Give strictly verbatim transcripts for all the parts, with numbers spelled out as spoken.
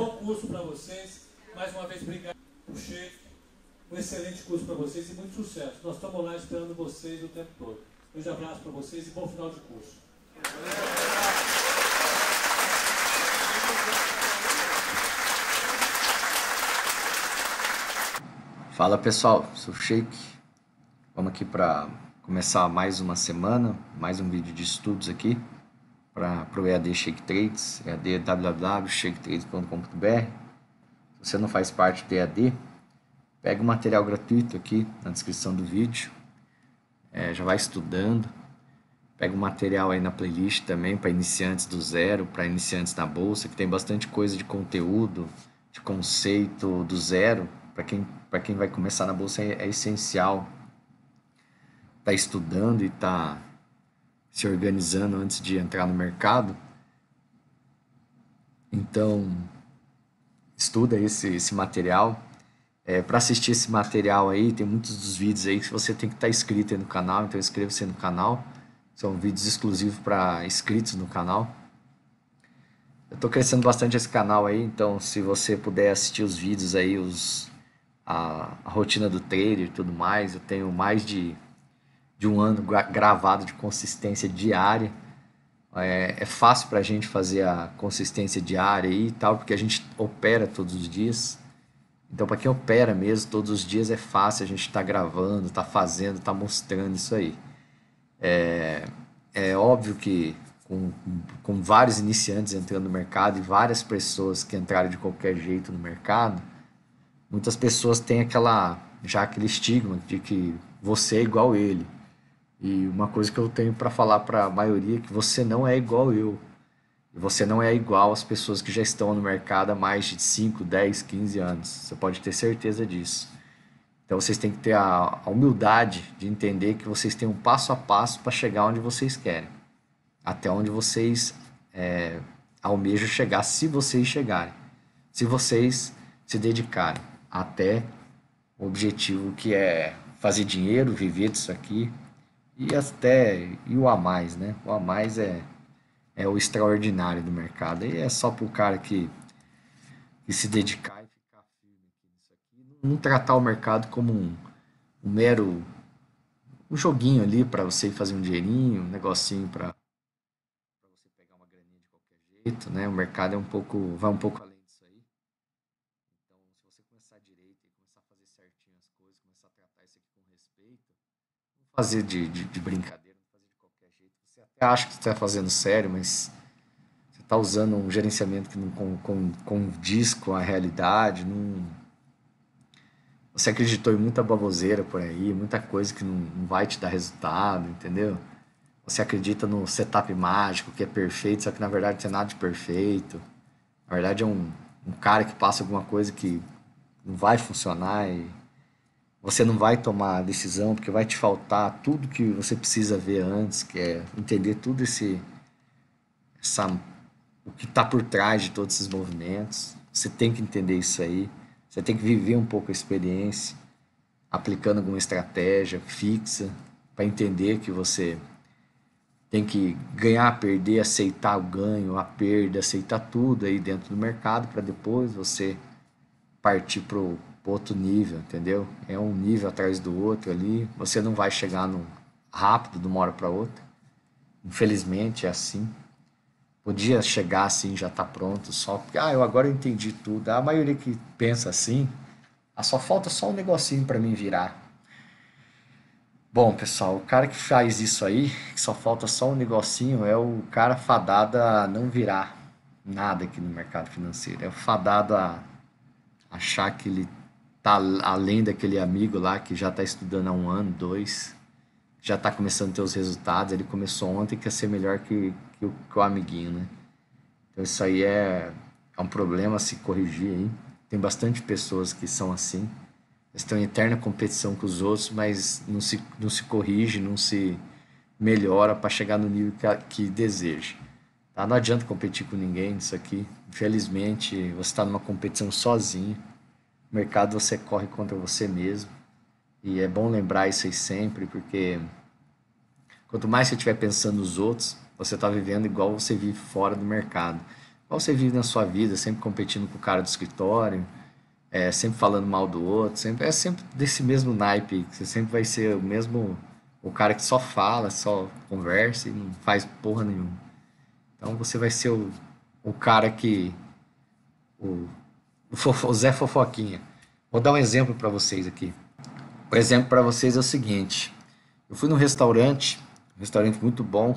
bom curso para vocês. Mais uma vez, obrigado ao Sheik. Um excelente curso para vocês e muito sucesso. Nós estamos lá esperando vocês o tempo todo. Um grande abraço para vocês e bom final de curso. Fala pessoal, sou o Sheik. Vamos aqui para começar mais uma semana, mais um vídeo de estudos aqui para o E A D Sheik Trades, E A D w w w ponto sheik trades ponto com ponto b r. Se você não faz parte do E A D, pega o material gratuito aqui na descrição do vídeo, é, já vai estudando, pega o material aí na playlist também para iniciantes do zero, para iniciantes na bolsa, que tem bastante coisa de conteúdo, de conceito do zero, para quem, para quem vai começar na bolsa é, é essencial tá estudando e tá se organizando antes de entrar no mercado. Então estuda esse, esse material. É, para assistir esse material aí, tem muitos dos vídeos aí que você tem que estar tá inscrito aí no canal, então inscreva-se no canal. São vídeos exclusivos para inscritos no canal. Eu estou crescendo bastante esse canal aí, então se você puder assistir os vídeos aí, os, a, a rotina do trader e tudo mais, eu tenho mais de, de um ano gra gravado de consistência diária. É, é fácil para a gente fazer a consistência diária aí e tal, porque a gente opera todos os dias. Então, para quem opera mesmo, todos os dias é fácil, a gente está gravando, está fazendo, está mostrando isso aí. É, é óbvio que com, com vários iniciantes entrando no mercado e várias pessoas que entraram de qualquer jeito no mercado, muitas pessoas têm aquela, já aquele estigma de que você é igual ele. E uma coisa que eu tenho para falar para a maioria é que você não é igual eu. Você não é igual às pessoas que já estão no mercado há mais de cinco, dez, quinze anos. Você pode ter certeza disso. Então vocês têm que ter a, a humildade de entender que vocês têm um passo a passo para chegar onde vocês querem. Até onde vocês é, almejam chegar, se vocês chegarem. Se vocês se dedicarem até o objetivo que é fazer dinheiro, viver disso aqui. E até e o a mais, né? O a mais é... é o extraordinário do mercado. E é só para o cara que, que se dedicar e ficar firme nisso aqui. Não tratar o mercado como um, um mero um joguinho ali para você fazer um dinheirinho, um negocinho para você pegar uma graninha de qualquer jeito, né? O mercado é um pouco, vai um pouco além disso aí. Então, se você começar direito e começar a fazer certinho as coisas, começar a tratar isso aqui com respeito, não fazer de, de, de brincadeira. Acho que você está fazendo sério, mas você está usando um gerenciamento que não condiz com a realidade. Não... Você acreditou em muita baboseira por aí, muita coisa que não, não vai te dar resultado, entendeu? Você acredita no setup mágico, que é perfeito, só que na verdade não tem nada de perfeito. Na verdade é um, um cara que passa alguma coisa que não vai funcionar e você não vai tomar a decisão, porque vai te faltar tudo que você precisa ver antes, que é entender tudo esse... Essa, o que está por trás de todos esses movimentos. Você tem que entender isso aí. Você tem que viver um pouco a experiência, aplicando alguma estratégia fixa, para entender que você tem que ganhar, perder, aceitar o ganho, a perda, aceitar tudo aí dentro do mercado, para depois você partir para o outro nível, entendeu? É um nível atrás do outro ali, você não vai chegar no rápido de uma hora para outra. Infelizmente é assim. Podia chegar assim, já tá pronto, só porque ah, eu agora entendi tudo. A maioria que pensa assim, ah, só falta só um negocinho para mim virar. Bom, pessoal, o cara que faz isso aí, que só falta só um negocinho, é o cara fadado a não virar nada aqui no mercado financeiro. É o fadado a achar que ele tá além daquele amigo lá que já está estudando há um ano, dois, já está começando a ter os resultados, ele começou ontem, quer ser melhor que, que, o, que o amiguinho, né? Então isso aí é, é um problema a se corrigir aí. Tem bastante pessoas que são assim, eles estão em eterna competição com os outros, mas não se, não se corrige, não se melhora para chegar no nível que, que deseja. Tá? Não adianta competir com ninguém nisso aqui, infelizmente você está numa competição sozinho. No mercado você corre contra você mesmo. E é bom lembrar isso aí sempre, porque quanto mais você estiver pensando nos outros, você está vivendo igual você vive fora do mercado. Igual você vive na sua vida, sempre competindo com o cara do escritório, é, sempre falando mal do outro, sempre, é sempre desse mesmo naipe, você sempre vai ser o mesmo, o cara que só fala, só conversa e não faz porra nenhuma. Então você vai ser o, o cara que... O, o, fofo, o Zé Fofoquinha. Vou dar um exemplo para vocês aqui. O exemplo para vocês é o seguinte. Eu fui num restaurante, um restaurante muito bom,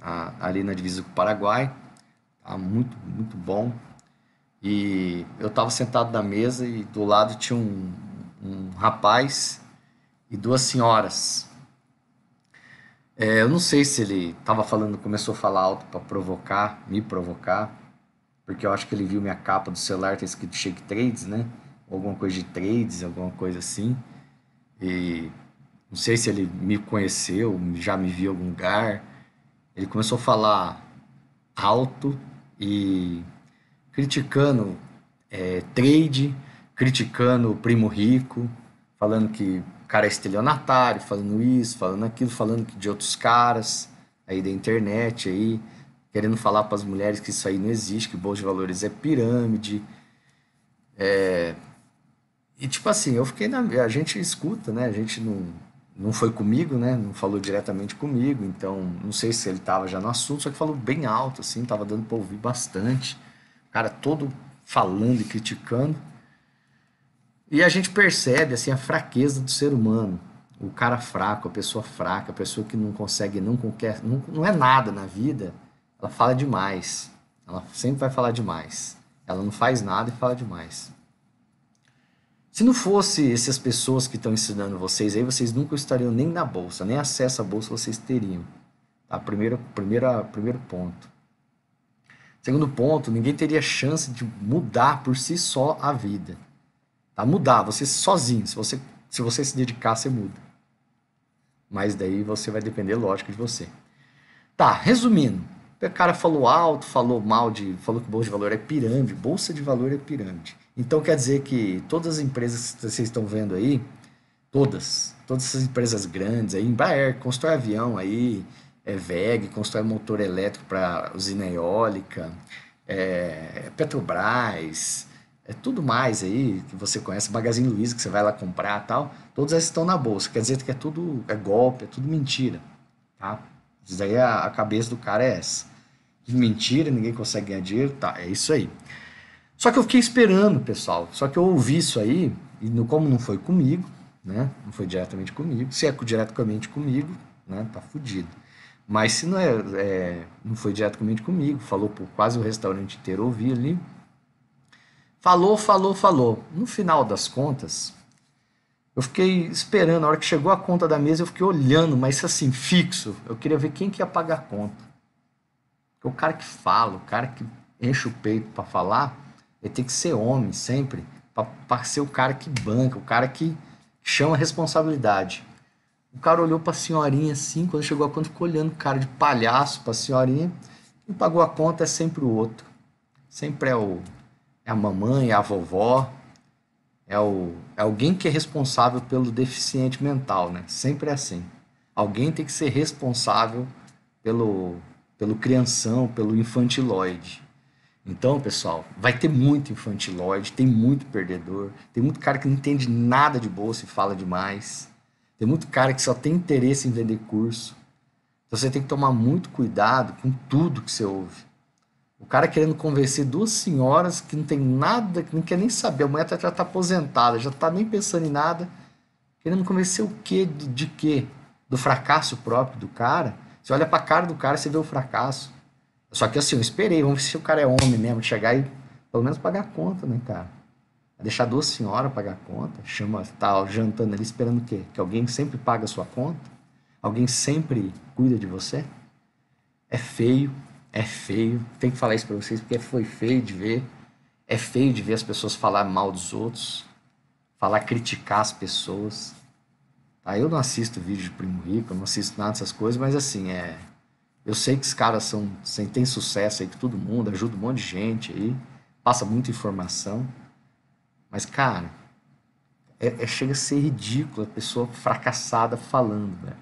a, ali na divisa com o Paraguai. A, muito, muito bom. E eu estava sentado na mesa e do lado tinha um, um rapaz e duas senhoras. É, eu não sei se ele estava falando, começou a falar alto para provocar, me provocar, porque eu acho que ele viu minha capa do celular, tem escrito Sheik Trades, né? Alguma coisa de trades, alguma coisa assim. E não sei se ele me conheceu, já me viu em algum lugar. Ele começou a falar alto e criticando é, trade, criticando o Primo Rico, falando que cara estelionatário, falando isso, falando aquilo, falando de outros caras aí da internet, aí querendo falar para as mulheres que isso aí não existe, que bolsa de valores é pirâmide. É... E tipo assim, eu fiquei na... a gente escuta, né? A gente não, não foi comigo, né? Não falou diretamente comigo, então não sei se ele estava já no assunto, só que falou bem alto, assim, estava dando para ouvir bastante. O cara todo falando e criticando. E a gente percebe assim, a fraqueza do ser humano, o cara fraco, a pessoa fraca, a pessoa que não consegue, não, qualquer, não, não é nada na vida, ela fala demais, ela sempre vai falar demais, ela não faz nada e fala demais. Se não fosse essas pessoas que estão ensinando vocês aí, vocês nunca estariam nem na bolsa, nem acesso à bolsa vocês teriam, tá? Primeiro, primeira, primeiro ponto. Segundo ponto, ninguém teria chance de mudar por si só a vida. Tá? Mudar, você sozinho, se você, se você se dedicar, você muda. Mas daí você vai depender, lógico, de você. Tá, resumindo, o cara falou alto, falou mal, de, falou que bolsa de valor é pirâmide, bolsa de valor é pirâmide. Então quer dizer que todas as empresas que vocês estão vendo aí, todas, todas essas empresas grandes aí, Embraer, constrói avião aí, é W E G, constrói motor elétrico para usina eólica, é, Petrobras... É tudo mais aí que você conhece, Magazine Luiza, que você vai lá comprar e tal, todas essas estão na bolsa. Quer dizer que é tudo é golpe, é tudo mentira, tá? Isso daí a, a cabeça do cara é essa. Mentira, ninguém consegue ganhar dinheiro, tá? É isso aí. Só que eu fiquei esperando, pessoal. Só que eu ouvi isso aí, e no, como não foi comigo, né? Não foi diretamente comigo. Se é diretamente comigo, né? Tá fudido. Mas se não, é, é, não foi diretamente comigo, falou por quase o restaurante inteiro, ouvi ali. Falou, falou, falou. No final das contas, eu fiquei esperando. A hora que chegou a conta da mesa, eu fiquei olhando, mas assim, fixo. Eu queria ver quem que ia pagar a conta. Porque o cara que fala, o cara que enche o peito para falar, ele tem que ser homem sempre, para ser o cara que banca, o cara que chama a responsabilidade. O cara olhou para a senhorinha assim, quando chegou a conta, ficou olhando o cara de palhaço para a senhorinha. Quem pagou a conta é sempre o outro. Sempre é o... É a mamãe, é a vovó, é, o, é alguém que é responsável pelo deficiente mental, né? Sempre é assim. Alguém tem que ser responsável pelo, pelo crianção, pelo infantiloide. Então, pessoal, vai ter muito infantiloide, tem muito perdedor, tem muito cara que não entende nada de bolsa e fala demais, tem muito cara que só tem interesse em vender curso. Então você tem que tomar muito cuidado com tudo que você ouve. O cara querendo convencer duas senhoras que não tem nada, que não quer nem saber. A mulher já está aposentada, já está nem pensando em nada. Querendo convencer o quê? De, de quê? Do fracasso próprio do cara? Você olha para a cara do cara e você vê o fracasso. Só que assim, eu esperei. Vamos ver se o cara é homem mesmo. Chegar e pelo menos pagar a conta, né, cara? Deixar duas senhoras pagar a conta. Chama, tá jantando ali esperando o quê? Que alguém sempre paga a sua conta? Alguém sempre cuida de você? É feio. É feio, tem que falar isso pra vocês, porque foi feio de ver. É feio de ver as pessoas falar mal dos outros, falar, criticar as pessoas. Tá? Eu não assisto vídeo de Primo Rico, eu não assisto nada dessas coisas, mas assim, é, eu sei que os caras são, têm sucesso aí com todo mundo, ajuda um monte de gente aí, passa muita informação. Mas, cara, é, é, chega a ser ridículo a pessoa fracassada falando, velho.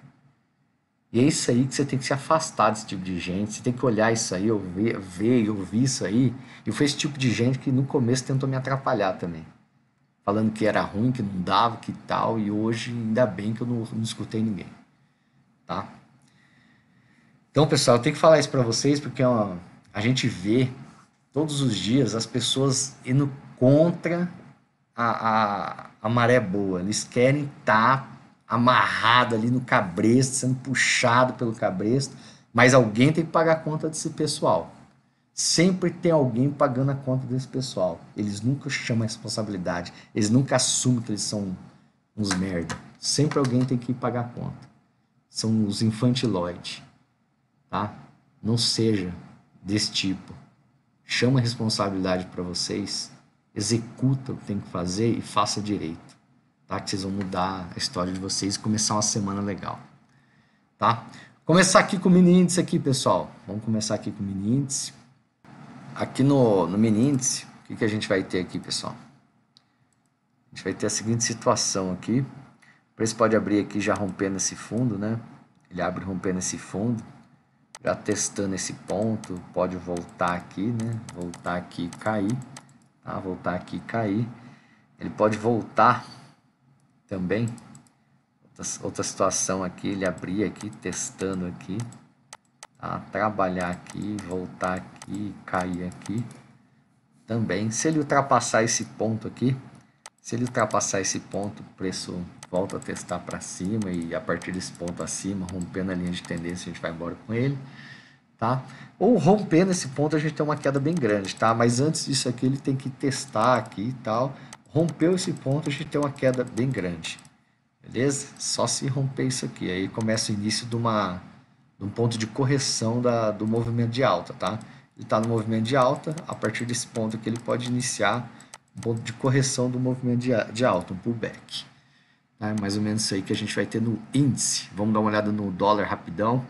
E é isso aí que você tem que se afastar desse tipo de gente, você tem que olhar isso aí, ouvir, ver e ouvir isso aí. E foi esse tipo de gente que no começo tentou me atrapalhar também. Falando que era ruim, que não dava, que tal, e hoje ainda bem que eu não, não escutei ninguém. Tá? Então, pessoal, eu tenho que falar isso para vocês porque ó, a gente vê todos os dias as pessoas indo contra a, a, a maré boa. Eles querem estar amarrado ali no cabresto, sendo puxado pelo cabresto, mas alguém tem que pagar a conta desse pessoal. Sempre tem alguém pagando a conta desse pessoal. Eles nunca chamam a responsabilidade, eles nunca assumem que eles são uns merda. Sempre alguém tem que pagar a conta. São os infantiloides, tá? Não seja desse tipo. Chama a responsabilidade para vocês, executa o que tem que fazer e faça direito. Tá? Que vocês vão mudar a história de vocês e começar uma semana legal, tá? Começar aqui com o mini índice aqui, pessoal. Vamos começar aqui com o mini índice. Aqui no, no mini índice, o que, que a gente vai ter aqui, pessoal? A gente vai ter a seguinte situação aqui. O preço pode abrir aqui já rompendo esse fundo, né? Ele abre rompendo esse fundo, já testando esse ponto, pode voltar aqui, né? Voltar aqui e cair, tá? Voltar aqui e cair. Ele pode voltar também, outra, outra situação aqui, ele abrir aqui, testando aqui, tá? Trabalhar aqui, voltar aqui, cair aqui também. Se ele ultrapassar esse ponto aqui, se ele ultrapassar esse ponto, o preço volta a testar para cima e a partir desse ponto acima, rompendo a linha de tendência, a gente vai embora com ele, tá? Ou rompendo esse ponto, a gente tem uma queda bem grande, tá? Mas antes disso aqui, ele tem que testar aqui e tal. Rompeu esse ponto, a gente tem uma queda bem grande, beleza? Só se romper isso aqui, aí começa o início de, uma, de um ponto de correção da, do movimento de alta, tá? Ele está no movimento de alta, a partir desse ponto aqui ele pode iniciar um ponto de correção do movimento de, de alta, um pullback. É mais ou menos isso aí que a gente vai ter no índice. Vamos dar uma olhada no dólar rapidão.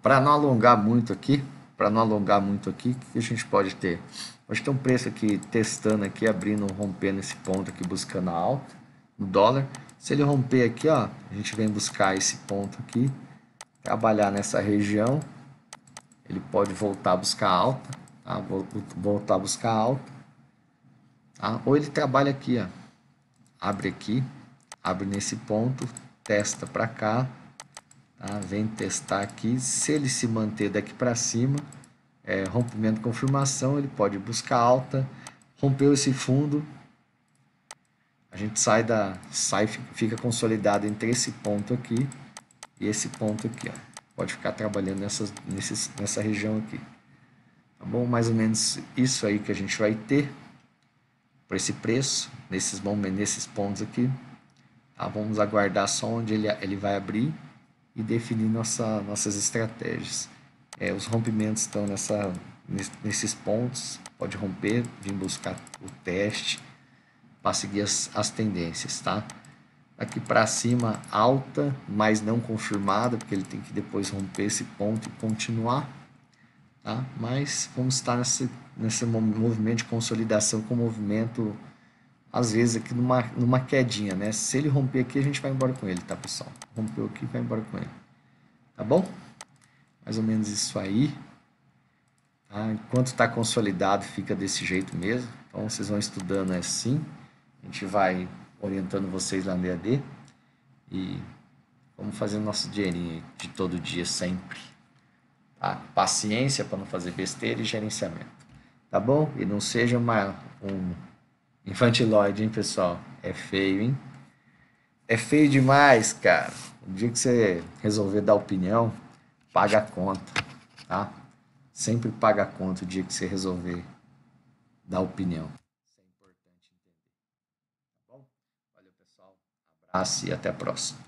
Para não alongar muito aqui, para não alongar muito aqui, o que a gente pode ter? Pode ter um preço aqui testando aqui, abrindo, rompendo esse ponto aqui, buscando a alta no dólar. Se ele romper aqui, ó, a gente vem buscar esse ponto aqui, trabalhar nessa região. Ele pode voltar a buscar alta, tá? Voltar a buscar alta, tá? Ou ele trabalha aqui, ó, abre aqui, abre nesse ponto, testa para cá. Tá, vem testar aqui, se ele se manter daqui para cima, é, rompimento, confirmação, ele pode buscar alta, rompeu esse fundo, a gente sai da, sai, fica consolidado entre esse ponto aqui e esse ponto aqui, ó. Pode ficar trabalhando nessas, nesses, nessa região aqui, tá bom? Mais ou menos isso aí que a gente vai ter, por esse preço, nesses, nesses pontos aqui, tá? Vamos aguardar só onde ele, ele vai abrir, e definir nossa, nossas estratégias. É, os rompimentos estão nessa, nesses pontos, pode romper, vim buscar o teste para seguir as, as tendências, tá? Aqui para cima, alta, mas não confirmada, porque ele tem que depois romper esse ponto e continuar, tá? Mas vamos estar nesse, nesse movimento de consolidação com movimento, às vezes aqui numa, numa quedinha, né? Se ele romper aqui, a gente vai embora com ele, tá, pessoal? Rompeu aqui, vai embora com ele, tá bom? Mais ou menos isso aí, tá? Enquanto tá consolidado, fica desse jeito mesmo. Então, vocês vão estudando assim, a gente vai orientando vocês lá no E A D e vamos fazer o nosso dinheirinho de todo dia, sempre, tá? Paciência para não fazer besteira e gerenciamento, tá bom? E não seja uma... Um, infantiloide, hein, pessoal? É feio, hein? É feio demais, cara. O dia que você resolver dar opinião, paga a conta, tá? Sempre paga a conta o dia que você resolver dar opinião. Isso é importante entender, tá bom? Valeu, pessoal. Abraço e até a próxima.